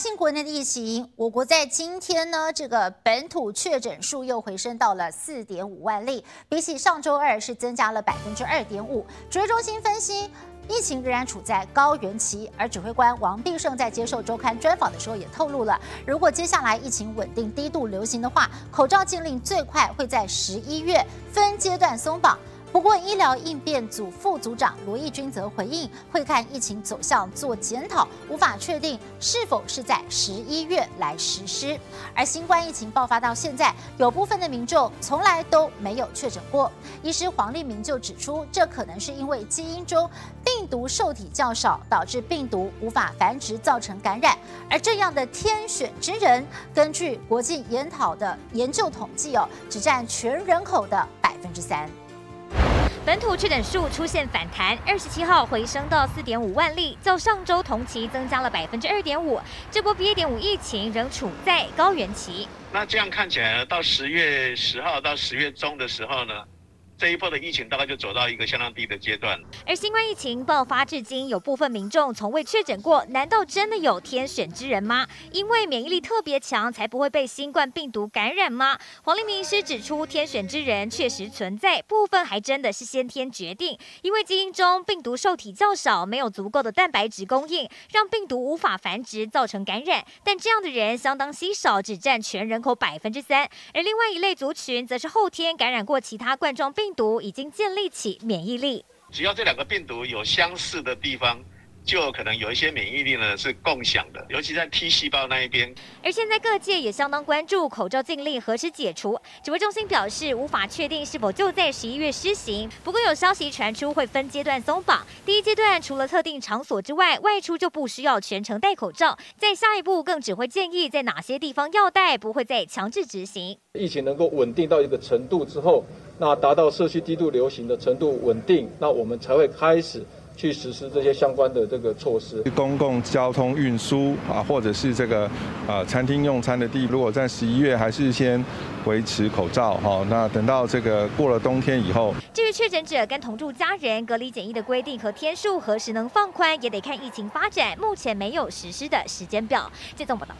新国内的疫情，我国在今天呢，本土确诊数又回升到了 4.5 万例，比起上周二是增加了 2.5%。指挥中心分析，疫情仍然处在高原期。而指挥官王必胜在接受周刊专访的时候也透露了，如果接下来疫情稳定低度流行的话，口罩禁令最快会在11月分阶段松绑。 不过，医疗应变组副组长罗毅军则回应，会看疫情走向做检讨，无法确定是否是在11月来实施。而新冠疫情爆发到现在，有部分的民众从来都没有确诊过。医师黄立明就指出，这可能是因为基因中病毒受体较少，导致病毒无法繁殖，造成感染。而这样的天选之人，根据国际研讨的研究统计只占全人口的3%。 本土确诊数出现反弹，27号回升到 4.5 万例，较上周同期增加了 2.5%。这波 BA.5 疫情仍处在高原期。那这样看起来，到10月10号到10月中的时候呢，这一波的疫情大概就走到一个相当低的阶段。而新冠疫情爆发至今，有部分民众从未确诊过，难道真的有天选之人吗？因为免疫力特别强，才不会被新冠病毒感染吗？黄立明医师指出，天选之人确实存在，部分还真的是先天决定，因为基因中病毒受体较少，没有足够的蛋白质供应，让病毒无法繁殖，造成感染。但这样的人相当稀少，只占全人口 3%。而另外一类族群，则是后天感染过其他冠状病毒。 毒已经建立起免疫力，只要这两个病毒有相似的地方，就可能有一些免疫力呢是共享的，尤其在 T 细胞那一边。而现在各界也相当关注口罩禁令何时解除，指挥中心表示无法确定是否就在11月施行。不过有消息传出会分阶段松绑，第一阶段除了特定场所之外，外出就不需要全程戴口罩。在下一步更只会建议在哪些地方要戴，不会再强制执行。疫情能够稳定到一个程度之后。 那达到社区低度流行的程度稳定，那我们才会开始去实施这些相关的这个措施。公共交通运输啊，或者是这个餐厅用餐的地，如果在11月还是先维持口罩哈，那等到这个过了冬天以后，至于确诊者跟同住家人隔离检疫的规定和天数何时能放宽，也得看疫情发展，目前没有实施的时间表。这种报道。